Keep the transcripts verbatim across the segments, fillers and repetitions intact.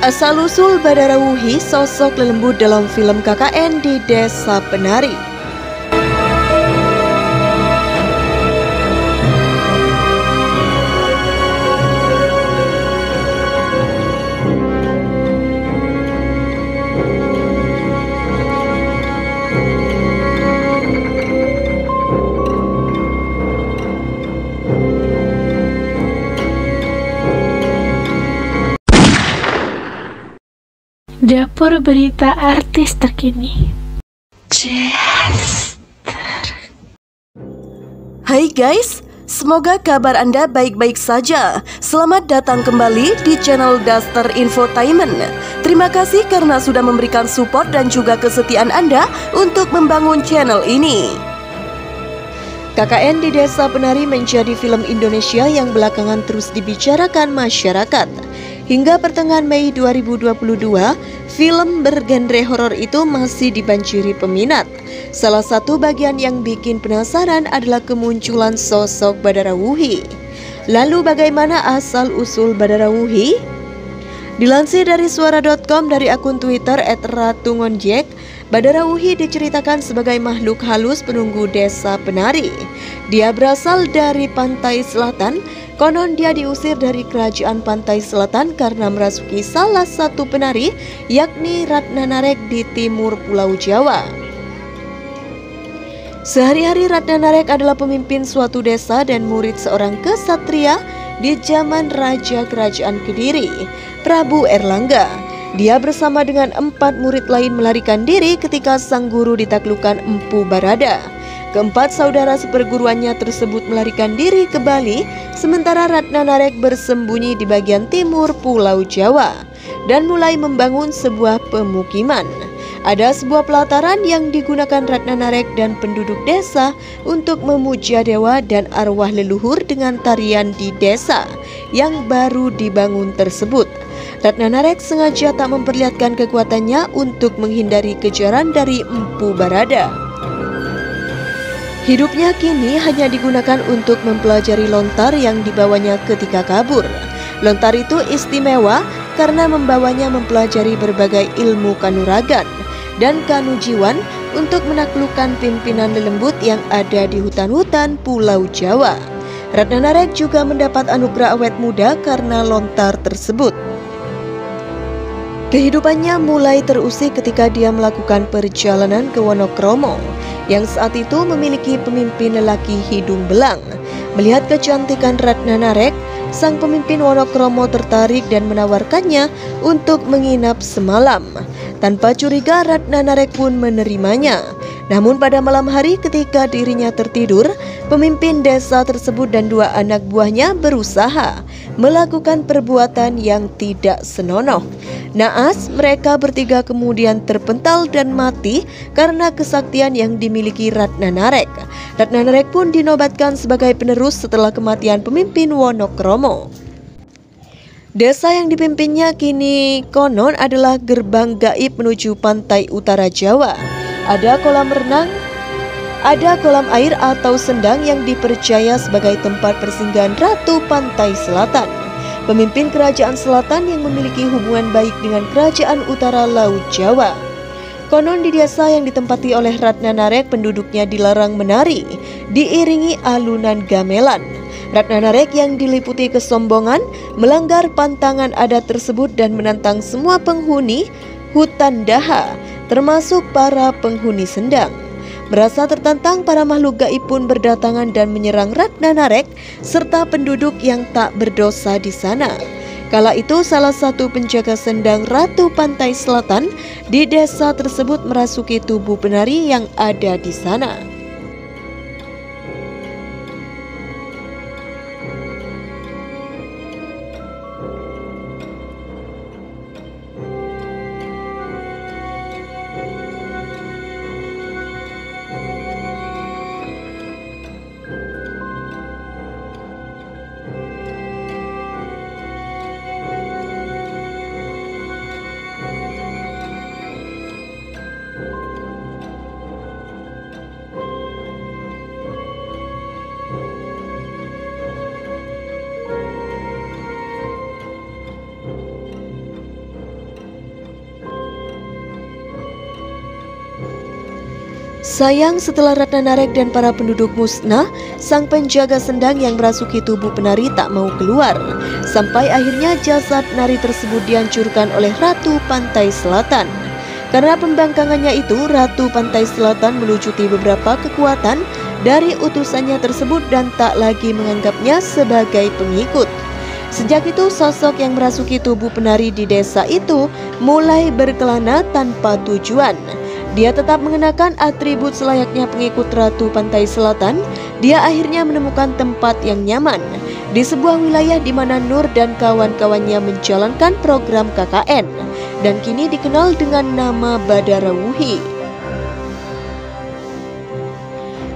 Asal-usul Badarawuhi, sosok lelembut dalam film K K N di Desa Penari. Dapur berita artis terkini. Daster. Hai guys, semoga kabar Anda baik-baik saja. Selamat datang kembali di channel Daster Infotainment. Terima kasih karena sudah memberikan support dan juga kesetiaan Anda untuk membangun channel ini. K K N di Desa Penari menjadi film Indonesia yang belakangan terus dibicarakan masyarakat. Hingga pertengahan Mei dua ribu dua puluh dua, film bergenre horor itu masih dibanjiri peminat. Salah satu bagian yang bikin penasaran adalah kemunculan sosok Badarawuhi. Lalu bagaimana asal-usul Badarawuhi? Dilansir dari suara dot com dari akun Twitter et ratu ngonjek, Badarawuhi diceritakan sebagai makhluk halus penunggu Desa Penari. Dia berasal dari Pantai Selatan. Konon dia diusir dari kerajaan Pantai Selatan karena merasuki salah satu penari, yakni Ratna Narek di timur Pulau Jawa. Sehari-hari Ratna Narek adalah pemimpin suatu desa dan murid seorang kesatria di zaman Raja Kerajaan Kediri, Prabu Erlangga. Dia bersama dengan empat murid lain melarikan diri ketika sang guru ditaklukkan Empu Barada. Keempat saudara seperguruannya tersebut melarikan diri ke Bali, sementara Ratna Narek bersembunyi di bagian timur Pulau Jawa dan mulai membangun sebuah pemukiman. Ada sebuah pelataran yang digunakan Ratna Narek dan penduduk desa untuk memuja dewa dan arwah leluhur dengan tarian di desa yang baru dibangun tersebut. Ratna Narek sengaja tak memperlihatkan kekuatannya untuk menghindari kejaran dari Empu Barada. Hidupnya kini hanya digunakan untuk mempelajari lontar yang dibawanya ketika kabur. Lontar itu istimewa karena membawanya mempelajari berbagai ilmu kanuragan dan kanujiwan untuk menaklukkan pimpinan lelembut yang ada di hutan-hutan Pulau Jawa. Ratna Narek juga mendapat anugerah awet muda karena lontar tersebut. Kehidupannya mulai terusik ketika dia melakukan perjalanan ke Wonokromo, yang saat itu memiliki pemimpin lelaki hidung belang. Melihat kecantikan Ratna Narek, sang pemimpin Wonokromo tertarik dan menawarkannya untuk menginap semalam. Tanpa curiga, Ratna Narek pun menerimanya. Namun pada malam hari ketika dirinya tertidur, pemimpin desa tersebut dan dua anak buahnya berusaha melakukan perbuatan yang tidak senonoh. Naas, mereka bertiga kemudian terpental dan mati karena kesaktian yang dimiliki Ratna Narek. Ratna Narek pun dinobatkan sebagai penerus setelah kematian pemimpin Wonokromo. Desa yang dipimpinnya kini konon adalah gerbang gaib menuju pantai utara Jawa. Ada kolam renang, ada kolam air atau sendang yang dipercaya sebagai tempat persinggahan Ratu Pantai Selatan, pemimpin kerajaan selatan yang memiliki hubungan baik dengan kerajaan utara Laut Jawa. Konon di desa yang ditempati oleh Ratna Narek, penduduknya dilarang menari, diiringi alunan gamelan. Ratna Narek yang diliputi kesombongan melanggar pantangan adat tersebut dan menantang semua penghuni hutan daha, termasuk para penghuni sendang. Merasa tertantang, para makhluk gaib pun berdatangan dan menyerang Ratna Narek serta penduduk yang tak berdosa di sana. Kala itu salah satu penjaga sendang Ratu Pantai Selatan di desa tersebut merasuki tubuh penari yang ada di sana. Sayang, setelah Ratna Narek dan para penduduk musnah, sang penjaga sendang yang merasuki tubuh penari tak mau keluar. Sampai akhirnya jasad penari tersebut dihancurkan oleh Ratu Pantai Selatan. Karena pembangkangannya itu, Ratu Pantai Selatan melucuti beberapa kekuatan dari utusannya tersebut dan tak lagi menganggapnya sebagai pengikut. Sejak itu, sosok yang merasuki tubuh penari di desa itu mulai berkelana tanpa tujuan. Dia tetap mengenakan atribut selayaknya pengikut Ratu Pantai Selatan. Dia akhirnya menemukan tempat yang nyaman di sebuah wilayah di mana Nur dan kawan-kawannya menjalankan program K K N dan kini dikenal dengan nama Badarawuhi.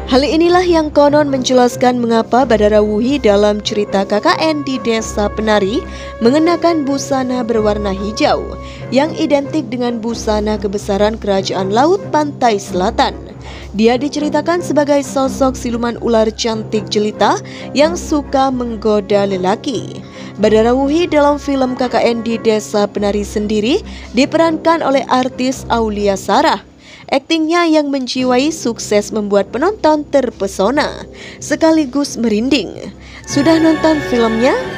Hal inilah yang konon menjelaskan mengapa Badarawuhi dalam cerita K K N di Desa Penari mengenakan busana berwarna hijau yang identik dengan busana kebesaran Kerajaan Laut Pantai Selatan. Dia diceritakan sebagai sosok siluman ular cantik jelita yang suka menggoda lelaki. Badarawuhi dalam film K K N di Desa Penari sendiri diperankan oleh artis Aulia Sarah. Aktingnya yang menjiwai sukses membuat penonton terpesona sekaligus merinding. Sudah nonton filmnya?